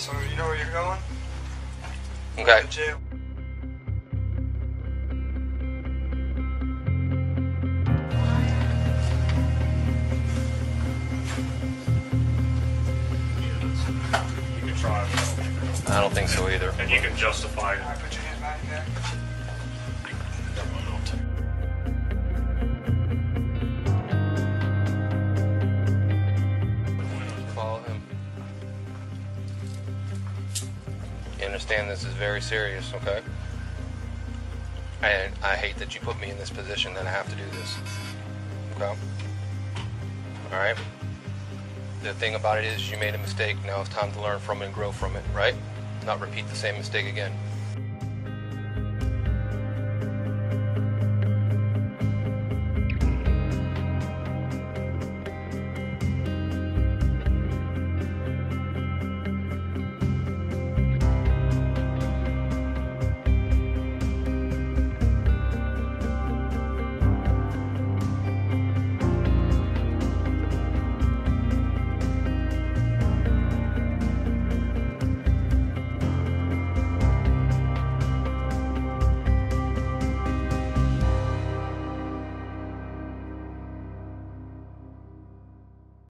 So you know where you're going? Okay. To jail. You can try it. I don't think so either. And you can justify it. All right, put your hand behind your back. Understand this is very serious, okay? And I hate that you put me in this position that I have to do this, okay? Alright? The thing about it is you made a mistake, now it's time to learn from it and grow from it, right? Not repeat the same mistake again.